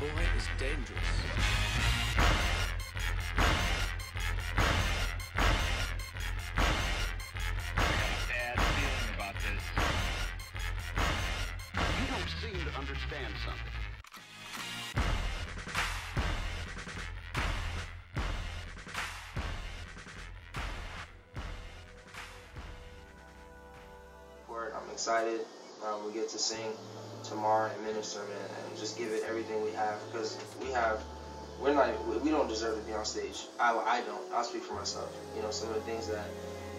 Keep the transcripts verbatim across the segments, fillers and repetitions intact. boy is dangerous. Understand something. Word, I'm excited. Um, we get to sing tomorrow and minister, man, and just give it everything we have, because we have, we're not, we don't deserve to be on stage. I, I don't. I'll speak for myself. You know, some of the things that,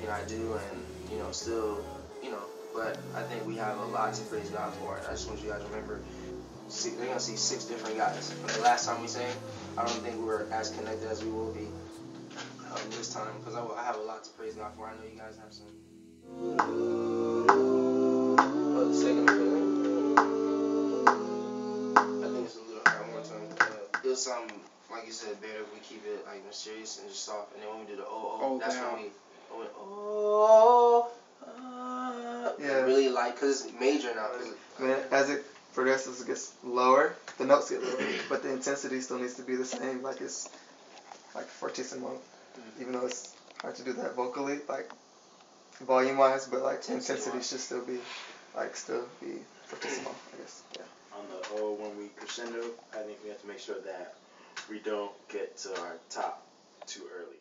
you know, I do and, you know, still, you know, but I think we have a lot to praise God for, and I just want you guys to remember, see, they're going to see six different guys. But the last time we sang, I don't think we were as connected as we will be um, this time, because I, I have a lot to praise God for. I know you guys have some. Oh, the second one. I think it's a little hard one time. Uh, it was something, like you said, better if we keep it like mysterious and just soft, and then when we do the oh, oh, oh that's down. When we oh, went, oh. Yeah. Really like, because it's major now. Man, as it progresses, it gets lower, the notes get lower, but the intensity still needs to be the same, like it's like fortissimo, mm-hmm. even though it's hard to do that vocally, like volume-wise, but like intensity, intensity should still be, like still be fortissimo, I guess, yeah. On the oh, when we crescendo, I think we have to make sure that we don't get to our top too early.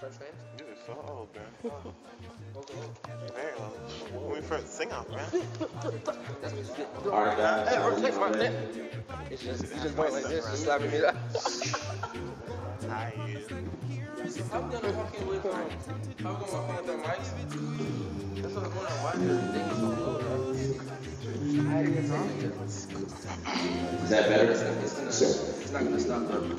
First names? Dude, it's so old, man. Very old. When we first sing out, man. Alright, guys. Hey, we're taking my name. It's just, you just went like this, just slapping me up. I'm gonna walk in with my, I'm gonna walk in with my mics. That's what I'm gonna watch. Is that better? It's gonna, it's not gonna stop though. With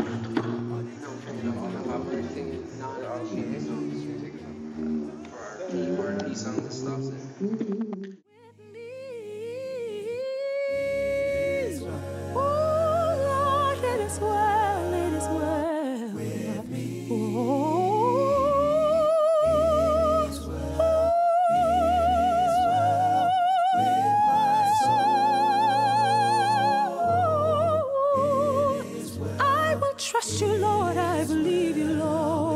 me, oh Lord, let us well, let us well. With me, oh, it is well, it is well with my soul. It is well. I will trust you, Lord. I believe you, Lord.